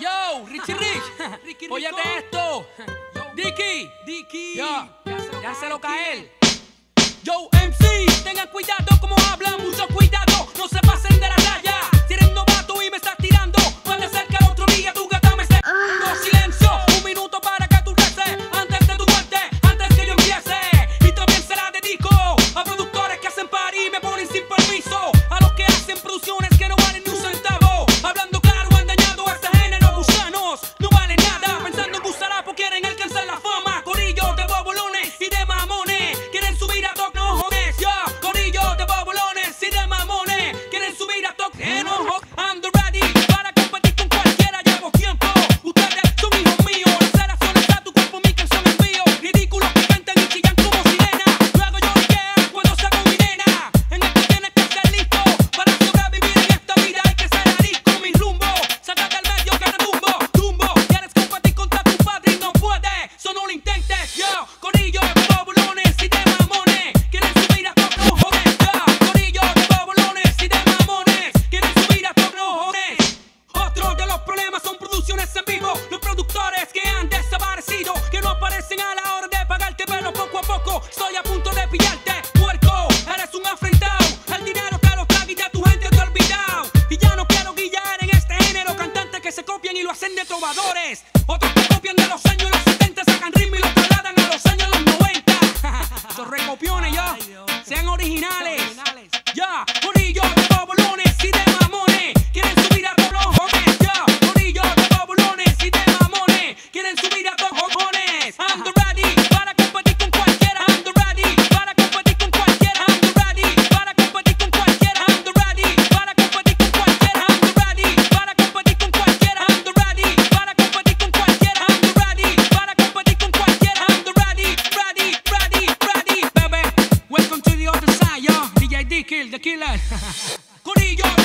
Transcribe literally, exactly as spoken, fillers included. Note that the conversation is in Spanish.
Yo, Richie Rich, Ricky, óyate esto. Dicky, Dicky, ya se lo caer. Yo, M C, tengan cuidado como hablan, mucho cuidado, no se pasen de la raya. Si eres novato y me estás tirando, puede ser que el otro día tu gata me esté. No, silencio, un minuto para que tú reces antes de tu muerte, antes que yo empiece. Y también se la dedico a productores que hacen party y me ponen sin permiso, a los que hacen producciones que no valen ni un centavo. Hablando claro, han dañado a este género, gusanos, no valen nada. Pensando en gusarapo, quieren alcanzar la fama. Corillo de bobolones y de mamones. Otros que copian de los años los setenta, sacan ritmo y los trasladan a los años los noventa. Esos recopiones ya, sean originales. Ya, Corillo de bobolones y de mamones, quieren subir a todos los jóvenes. Ya, Corillo de bobolones y de mamones, quieren subir a todos los jóvenes. I'm the ready para competir con cualquiera. I'm the ready para competir con cualquiera. I'm the ready para competir con cualquiera. I'm the ready para competir con cualquiera. I'm the ready para competir con cualquiera. I'm the ready. Kill the killer. Corillo.